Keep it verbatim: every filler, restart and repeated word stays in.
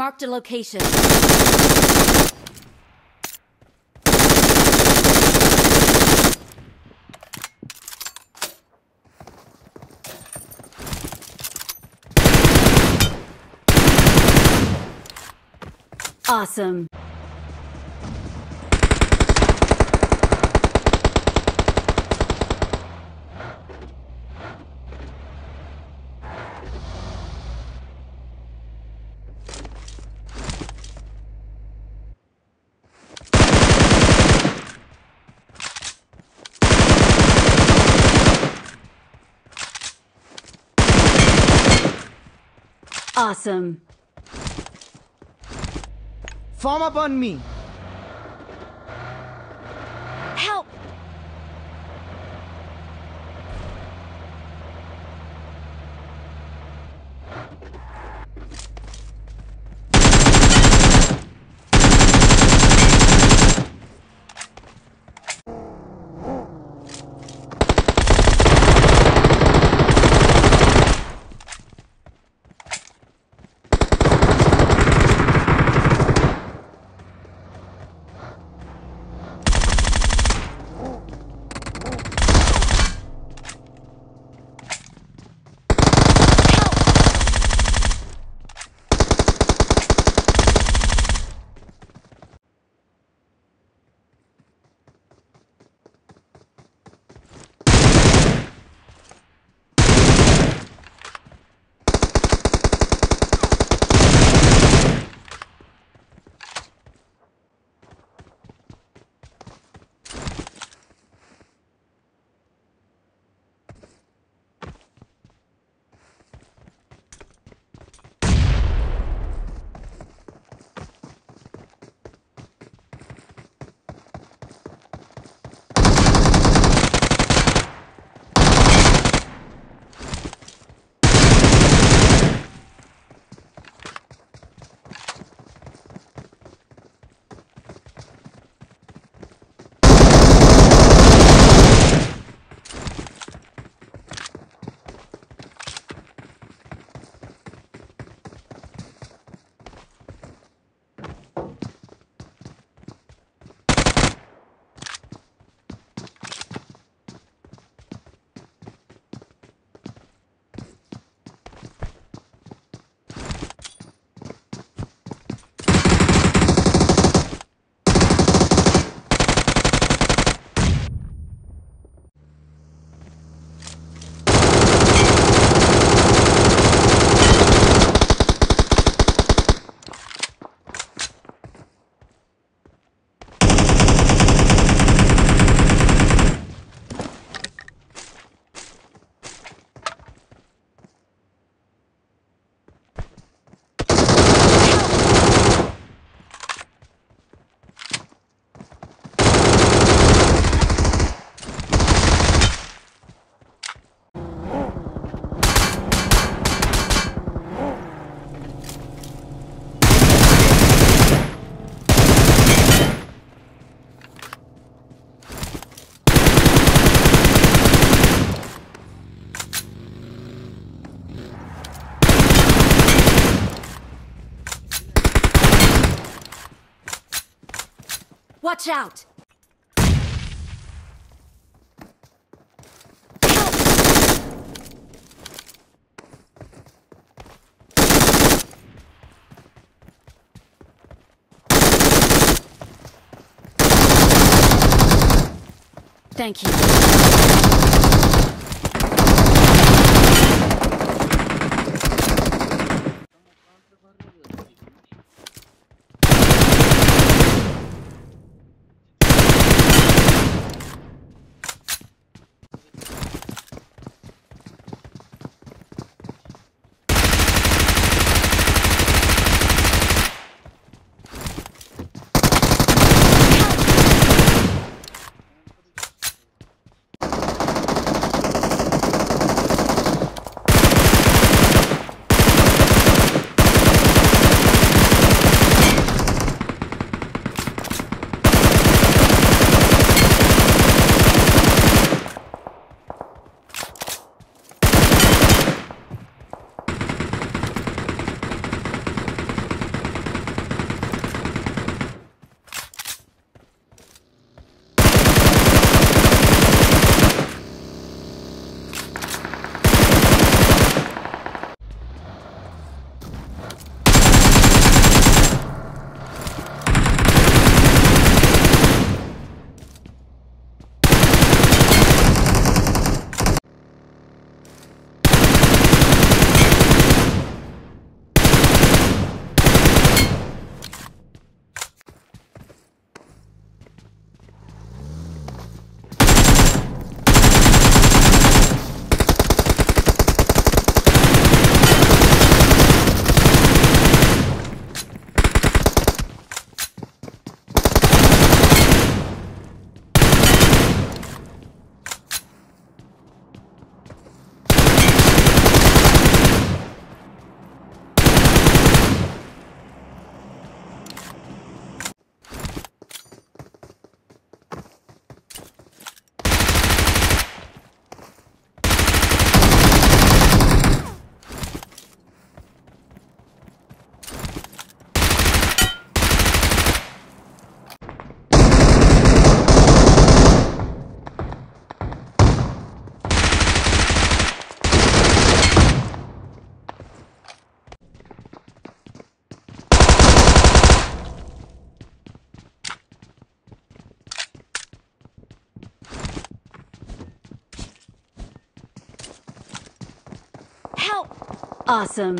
Marked a location. Awesome. Awesome. Form up on me. Help. Watch out! Thank you. Awesome.